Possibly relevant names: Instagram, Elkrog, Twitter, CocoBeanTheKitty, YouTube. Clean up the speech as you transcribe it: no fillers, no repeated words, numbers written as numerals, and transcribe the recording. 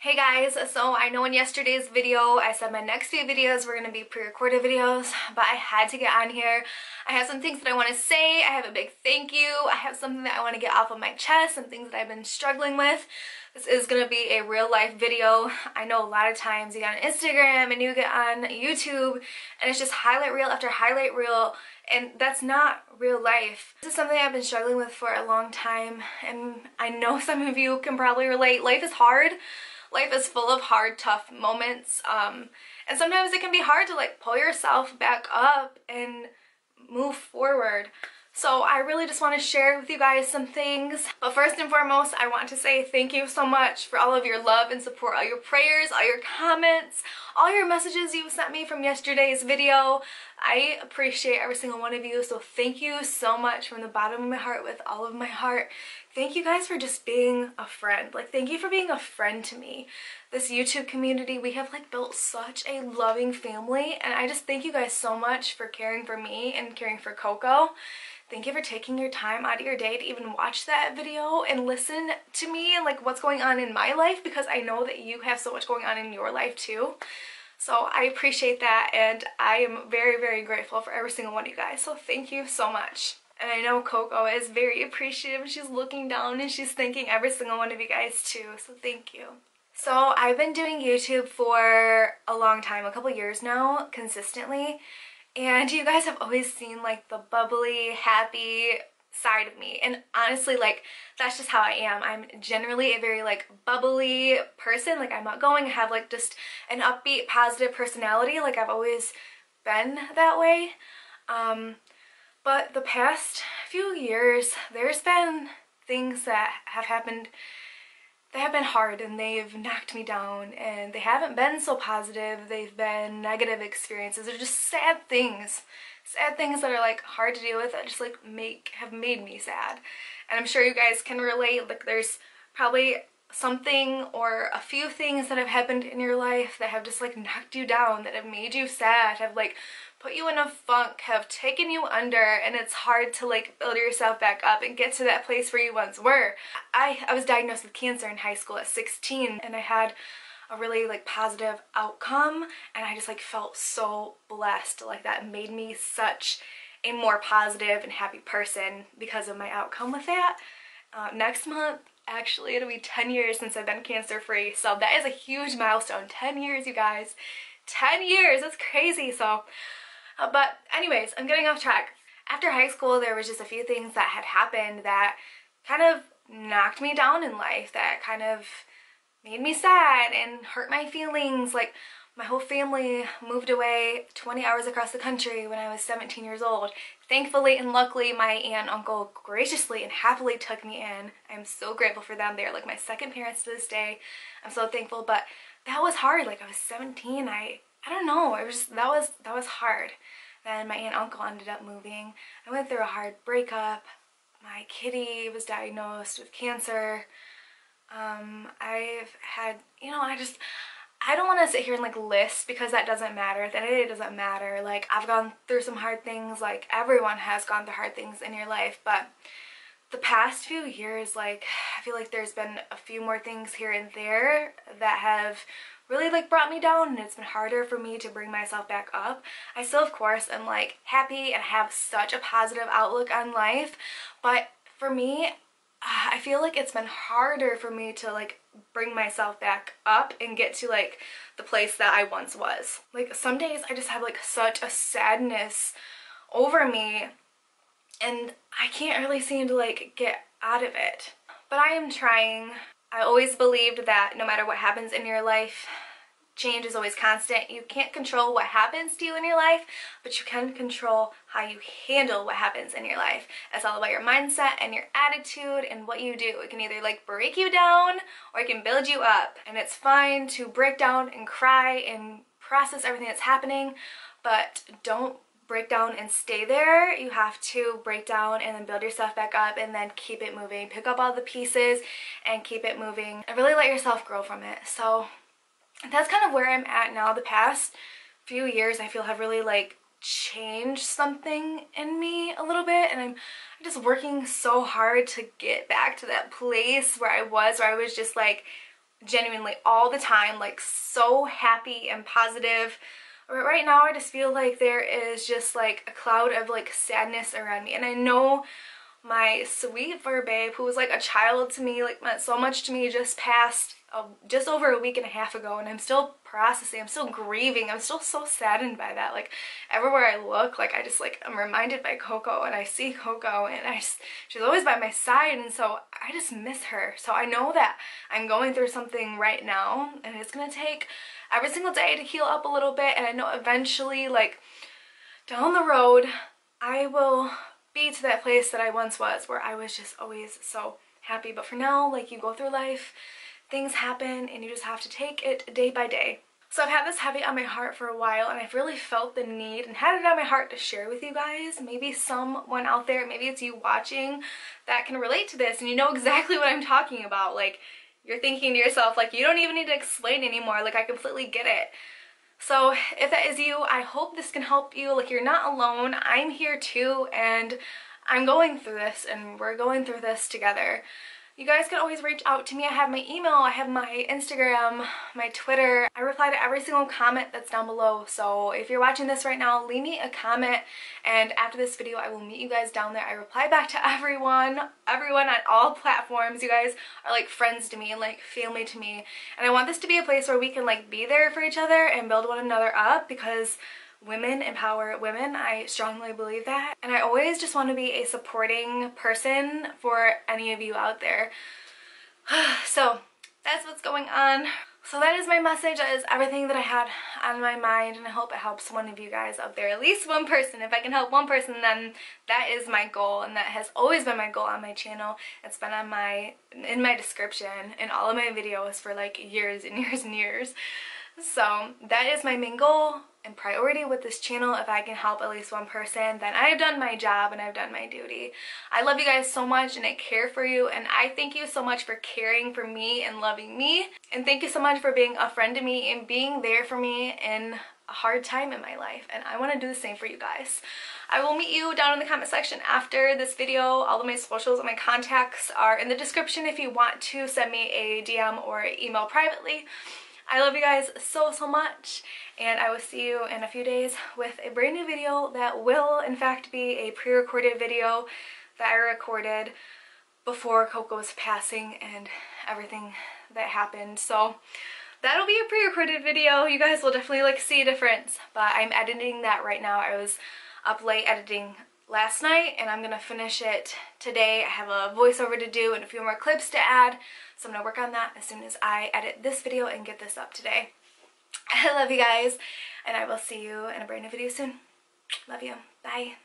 Hey guys, so I know in yesterday's video I said my next few videos were going to be pre-recorded videos, but I had to get on here. I have some things that I want to say, I have a big thank you, I have something that I want to get off of my chest, some things that I've been struggling with. This is going to be a real life video. I know a lot of times you get on Instagram and you get on YouTube and it's just highlight reel after highlight reel, and that's not real life. This is something I've been struggling with for a long time, and I know some of you can probably relate. Life is hard. Life is full of hard, tough moments, and sometimes it can be hard to like pull yourself back up and move forward. So I really just want to share with you guys some things. But first and foremost, I want to say thank you so much for all of your love and support, all your prayers, all your comments, all your messages you sent me from yesterday's video. I appreciate every single one of you, so thank you so much from the bottom of my heart, with all of my heart. Thank you guys for just being a friend. Like, thank you for being a friend to me. This YouTube community, we have like built such a loving family, and I just thank you guys so much for caring for me and caring for Coco. Thank you for taking your time out of your day to even watch that video and listen to me and like what's going on in my life, because I know that you have so much going on in your life too. So I appreciate that, and I am very, very grateful for every single one of you guys. So thank you so much. And I know Coco is very appreciative. She's looking down and she's thanking every single one of you guys too. So thank you. So I've been doing YouTube for a long time, a couple years now, consistently. And you guys have always seen like the bubbly, happy side of me, and honestly, like, that's just how I am. I'm generally a very like bubbly person. Like, I'm outgoing, I have like just an upbeat, positive personality. Like, I've always been that way. But the past few years, there's been things that have happened that have been hard, and they've knocked me down, and they haven't been so positive. They've been negative experiences. They're just sad things that are like hard to deal with, that just like have made me sad. And I'm sure you guys can relate. Like, there's probably something or a few things that have happened in your life that have just like knocked you down, that have made you sad, have like put you in a funk, have taken you under, and it's hard to like build yourself back up and get to that place where you once were. I was diagnosed with cancer in high school at 16, and I had a really like positive outcome, and I just like felt so blessed. Like, that made me such a more positive and happy person because of my outcome with that. Next month, actually, it'll be 10 years since I've been cancer free, so that is a huge milestone. 10 years, you guys. 10 years, that's crazy. So but anyways, I'm getting off track. After high school, there was just a few things that had happened that kind of knocked me down in life, that kind of made me sad and hurt my feelings. Like, my whole family moved away 20 hours across the country when I was 17 years old. Thankfully and luckily, my aunt and uncle graciously and happily took me in. I'm so grateful for them. They're like my second parents to this day. I'm so thankful, but that was hard. Like, I was 17. I don't know. It was just, that was hard. Then my aunt and uncle ended up moving. I went through a hard breakup. My kitty was diagnosed with cancer. I've had, you know, I don't want to sit here and like list, because that doesn't matter. At the end of the day, it doesn't matter. Like, I've gone through some hard things. Like, everyone has gone through hard things in your life. But the past few years, like, I feel like there's been a few more things here and there that have really like brought me down, and it's been harder for me to bring myself back up. I still, of course, am like happy and have such a positive outlook on life, but for me, I feel like it's been harder for me to like bring myself back up and get to like the place that I once was. Like, some days I just have like such a sadness over me, and I can't really seem to like get out of it. But I am trying. I always believed that no matter what happens in your life, change is always constant. You can't control what happens to you in your life, but you can control how you handle what happens in your life. It's all about your mindset and your attitude and what you do. It can either like break you down, or it can build you up. And it's fine to break down and cry and process everything that's happening, but don't break down and stay there. You have to break down and then build yourself back up, and then keep it moving. Pick up all the pieces and keep it moving, and really let yourself grow from it. So that's kind of where I'm at now. The past few years, I feel, have really like changed something in me a little bit, and I'm just working so hard to get back to that place where I was just like genuinely all the time, like so happy and positive. But right now I just feel like there is just like a cloud of like sadness around me. And I know my sweet fur babe, who was like a child to me, like meant so much to me, just passed just over a week and a half ago, and I'm still processing, I'm still grieving, I'm still so saddened by that. Like everywhere I look, like I just like I'm reminded by Coco, and I see Coco, and I just, she's always by my side, and so I just miss her. So I know that I'm going through something right now, and it's gonna take every single day to heal up a little bit, and I know eventually, like down the road, I will be to that place that I once was, where I was just always so happy. But for now, like you go through life, things happen, and you just have to take it day by day. So I've had this heavy on my heart for a while, and I've really felt the need and had it on my heart to share with you guys. Maybe someone out there, maybe it's you watching, that can relate to this, and you know exactly what I'm talking about. Like you're thinking to yourself, like you don't even need to explain anymore, like I completely get it. So if that is you, I hope this can help you. Like you're not alone. I'm here too, and I'm going through this, and we're going through this together. You guys can always reach out to me. I have my email, I have my Instagram, my Twitter. I reply to every single comment that's down below. So if you're watching this right now, leave me a comment, and after this video I will meet you guys down there. I reply back to everyone on all platforms. You guys are like friends to me and like family to me, and I want this to be a place where we can like be there for each other and build one another up, because women empower women. I strongly believe that, and I always just want to be a supporting person for any of you out there. So that's what's going on. So that is my message. That is everything that I had on my mind, and I hope it helps one of you guys out there, at least one person. If I can help one person, then that is my goal, and that has always been my goal on my channel. It's been on in my description in all of my videos for like years and years and years. So that is my main goal and priority with this channel. If I can help at least one person, then I have done my job and I've done my duty. I love you guys so much, and I care for you, and I thank you so much for caring for me and loving me, and thank you so much for being a friend to me and being there for me in a hard time in my life. And I want to do the same for you guys. I will meet you down in the comment section after this video. All of my socials and my contacts are in the description if you want to send me a DM or email privately. I love you guys so, so much, and I will see you in a few days with a brand new video that will, in fact, be a pre-recorded video that I recorded before Coco's passing and everything that happened. So that'll be a pre-recorded video. You guys will definitely, like, see a difference, but I'm editing that right now. I was up late editing last night, and I'm gonna finish it today. I have a voiceover to do and a few more clips to add, so I'm gonna work on that as soon as I edit this video and get this up today. I love you guys, and I will see you in a brand new video soon. Love you. Bye.